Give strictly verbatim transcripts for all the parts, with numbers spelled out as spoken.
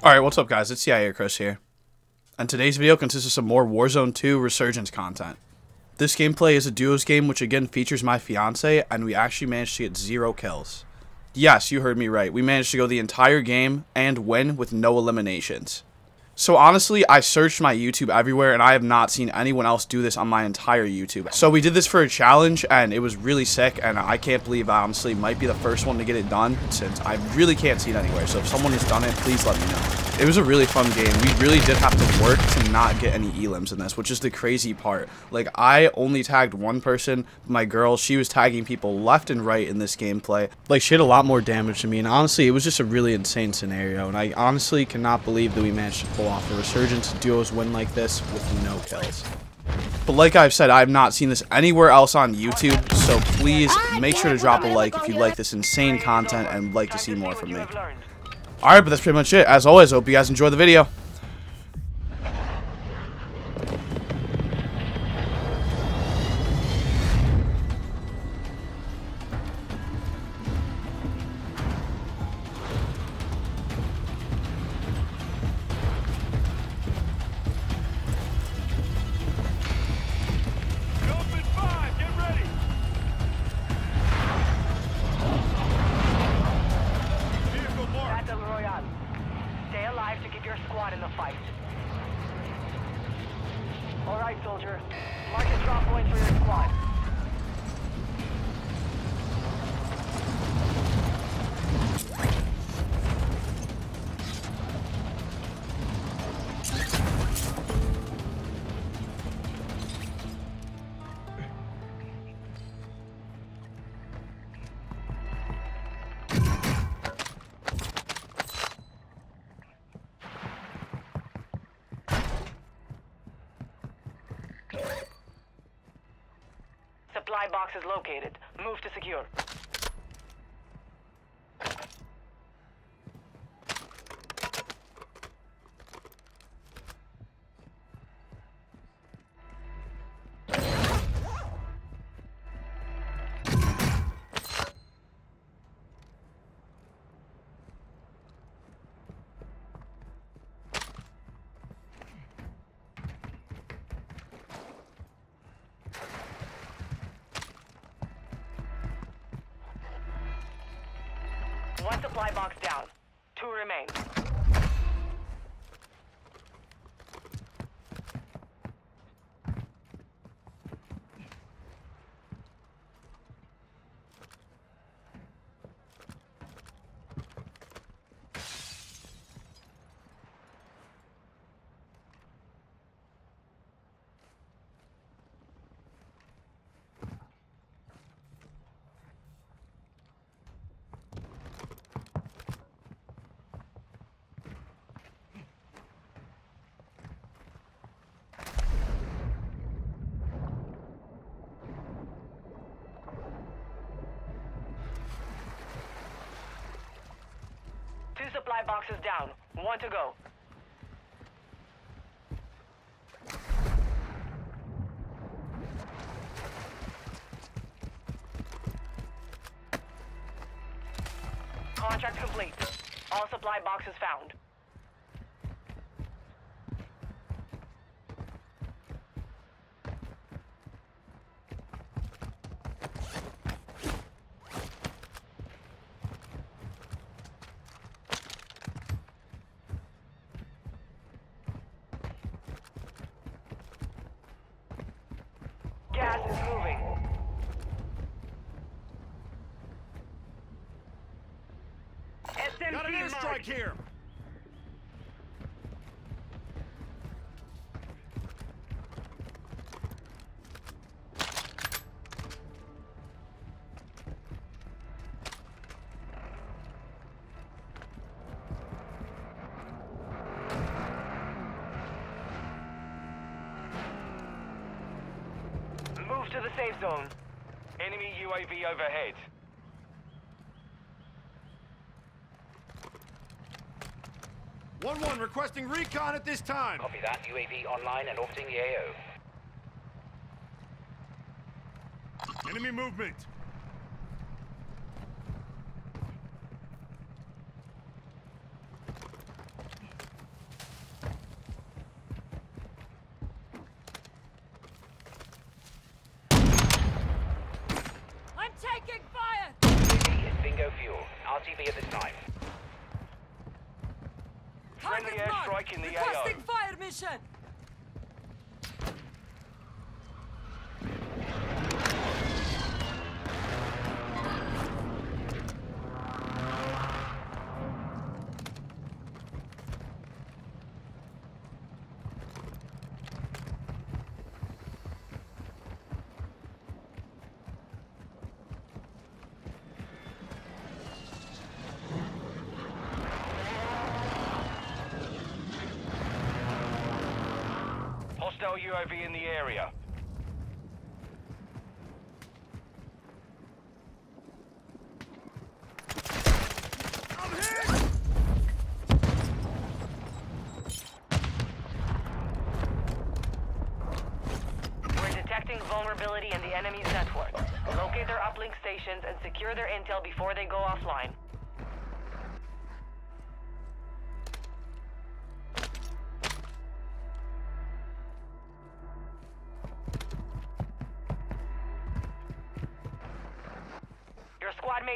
Alright, what's up guys, it's C I A Chris here, and today's video consists of some more Warzone two Resurgence content. This gameplay is a duos game which again features my fiance, and we actually managed to get zero kills. Yes, you heard me right, we managed to go the entire game and win with no eliminations. So honestly, I searched my YouTube everywhere and I have not seen anyone else do this on my entire YouTube. So we did this for a challenge and it was really sick, and I can't believe I honestly might be the first one to get it done, since I really can't see it anywhere. So if someone has done it, please let me know. It was a really fun game. We really did have to work to not get any elims in this, which is the crazy part. Like, I only tagged one person, my girl. She was tagging people left and right in this gameplay. Like, she had a lot more damage than me, and honestly, it was just a really insane scenario. And I honestly cannot believe that we managed to pull off a Resurgence duos win like this with no kills. But like I've said, I've not seen this anywhere else on YouTube, so please make sure to drop a like if you like this insane content and like to see more from me. Alright, but that's pretty much it. As always, I hope you guys enjoy the video. Alright, soldier. Mark a drop point for your squad. Supply box is located. Move to secure. One supply box down. Two remain. Supply boxes down. One to go. Contract complete. All supply boxes found. Got an airstrike here. Move to the safe zone. Enemy U A V overhead. one one, requesting recon at this time. Copy that. U A V online and orbiting the A O. Enemy movement. T V at this time. Friendly airstrike in the A O. Requesting fire mission. U A V in the area. I'm hit! We're detecting vulnerability in the enemy's network. Locate their uplink stations and secure their intel before they go offline.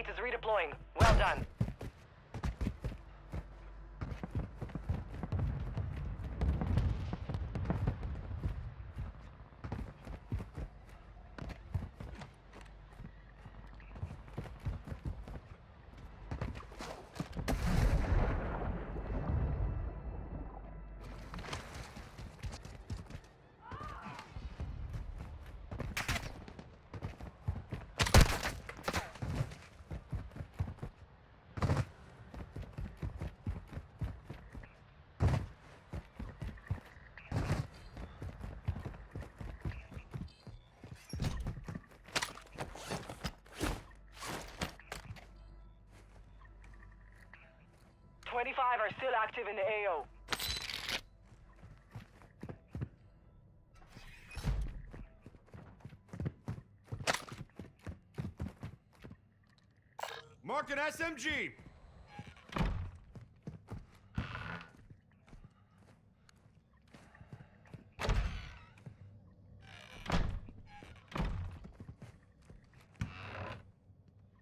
Is redeploying. Well done. twenty-five are still active in the A O. Mark an S M G.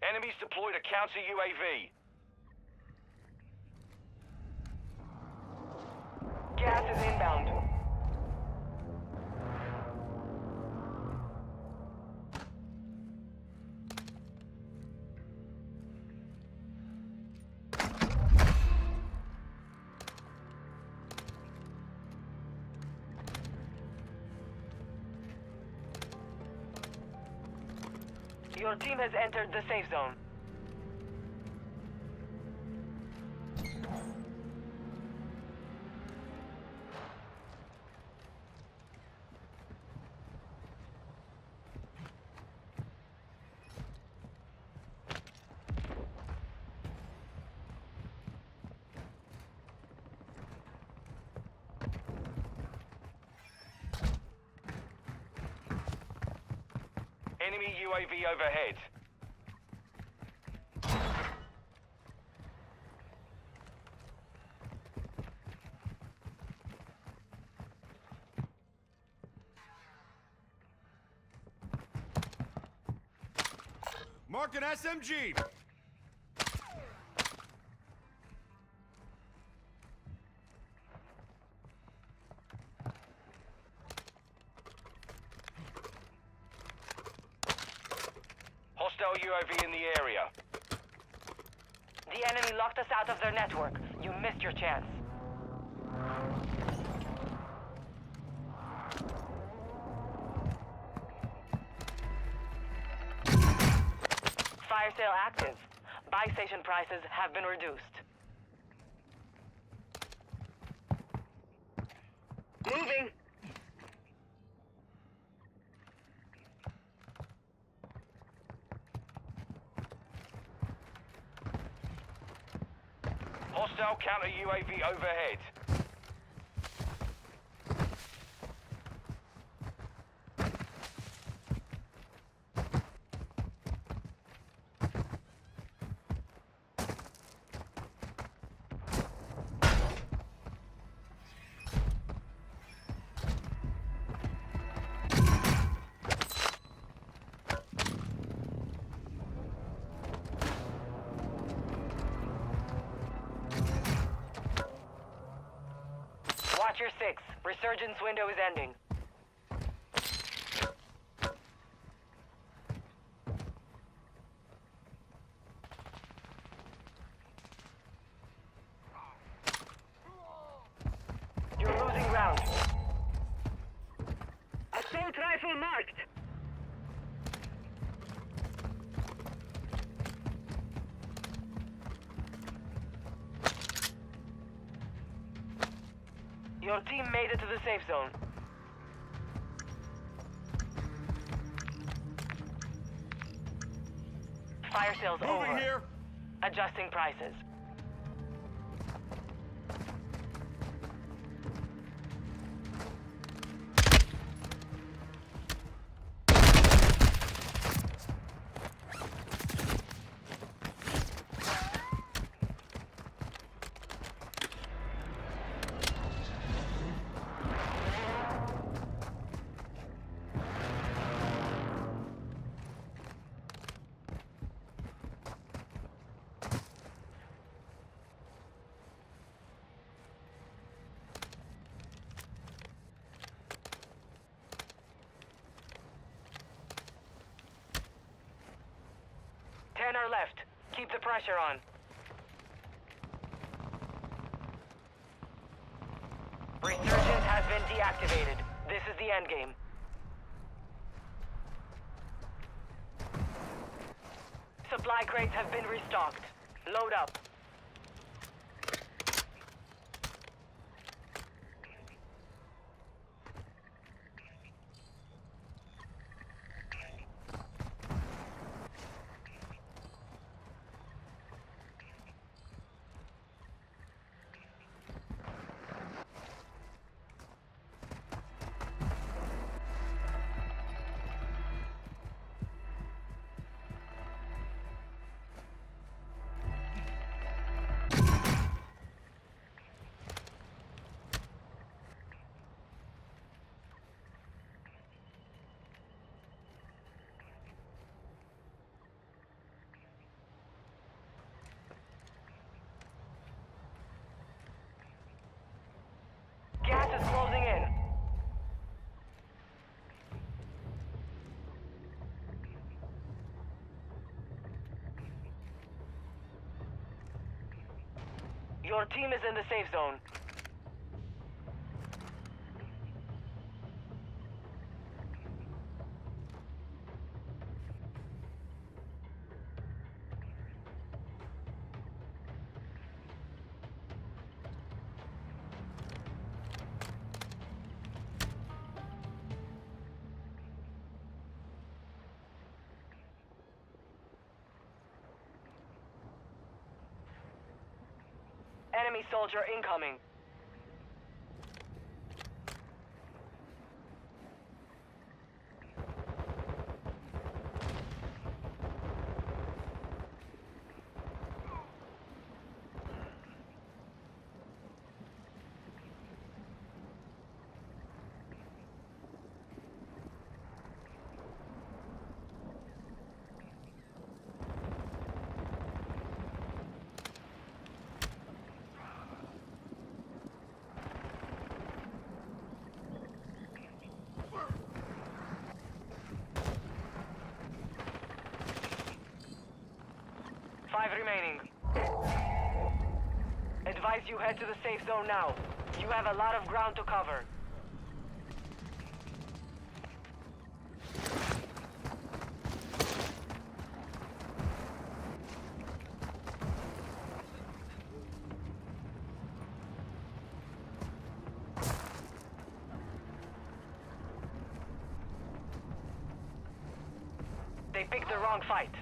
Enemies deployed a counter U A V. Gas is inbound. Your team has entered the safe zone. Enemy U A V overhead. Mark an S M G. U A V in the area. The enemy locked us out of their network. You missed your chance. Fire sale active. Buy station prices have been reduced. Moving. Hostile counter U A V overhead. Sector six. Resurgence window is ending. You're losing ground. Assault rifle marked. Your team made it to the safe zone. Fire sales over. Here. Adjusting prices. ten are left. Keep the pressure on. Resurgence has been deactivated. This is the endgame. Supply crates have been restocked. Load up. Your team is in the safe zone. Enemy soldier incoming. Five remaining. Advise you head to the safe zone now. You have a lot of ground to cover. They picked the wrong fight.